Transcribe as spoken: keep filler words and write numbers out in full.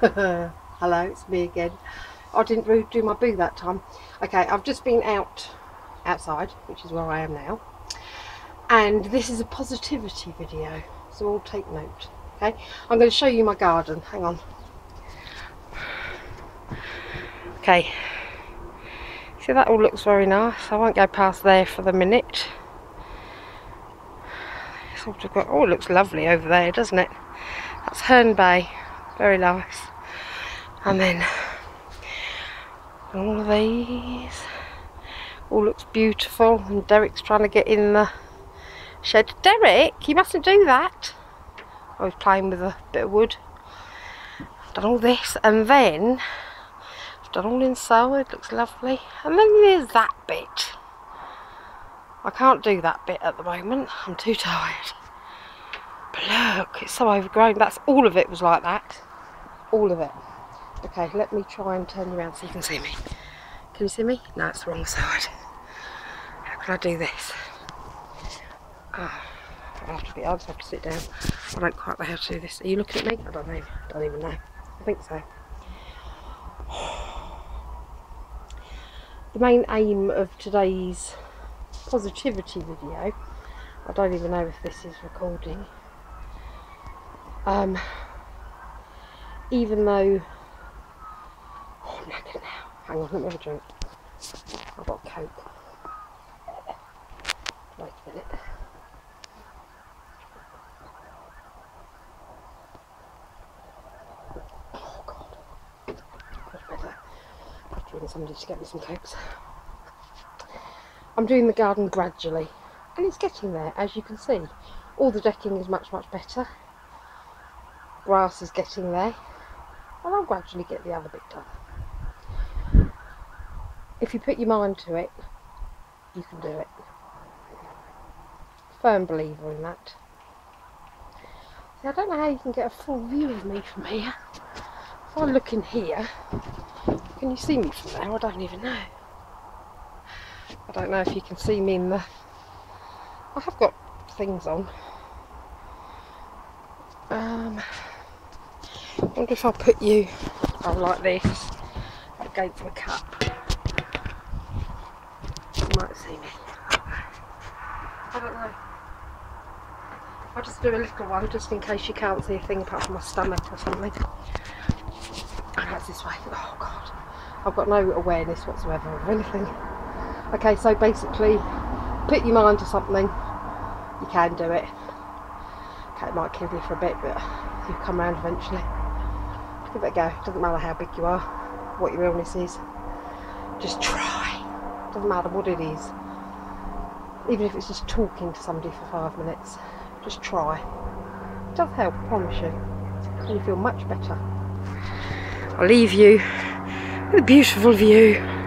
Hello, it's me again. I didn't really do my boo that time. Okay, I've just been out outside, which is where I am now, and this is a positivity video, so all take note. Okay, I'm going to show you my garden. Hang on. Okay, so that all looks very nice. I won't go past there for the minute. Sort of got, oh, it looks lovely over there, doesn't it? That's Herne Bay, very nice. And then all of these, all looks beautiful. And Derek's trying to get in the shed. Derek, you mustn't do that. I was playing with a bit of wood. I've done all this, and then I've done all inside, looks lovely. And then there's that bit. I can't do that bit at the moment, I'm too tired. But look, it's so overgrown. That's all of it was like that. All of it. Okay, let me try and turn you around so you can see me. Can you see me? No, it's the wrong side. How can I do this? Oh, I'll have to be, I'll just have to sit down. I don't quite know how to do this. Are you looking at me? I don't know. I don't even know. I think so. The main aim of today's positivity video, I don't even know if this is recording, um, even though, oh, I'm knackered now, hang on, let me have a drink, I've got a Coke, wait a minute, oh god, I'd better, I've driven somebody to get me some Cokes. I'm doing the garden gradually, and it's getting there, as you can see. All the decking is much, much better. Grass is getting there, and I'll gradually get the other bit done. If you put your mind to it, you can do it. Firm believer in that. See, I don't know how you can get a full view of me from here. If I look in here, can you see me from there? I don't even know. I don't know if you can see me in the... I have got things on. Um, I wonder if I'll put you oh, like this against my cup. You might see me. I don't know. I'll just do a little one just in case you can't see a thing apart from my stomach or something. And that's this way. Oh god. I've got no awareness whatsoever of anything. Okay, so basically, put your mind to something, you can do it. Okay, it might kill you for a bit, but you'll come round eventually. Give it a go. It doesn't matter how big you are, what your illness is. Just try. It doesn't matter what it is. Even if it's just talking to somebody for five minutes, just try. It does help, I promise you. And you feel much better. I'll leave you with a beautiful view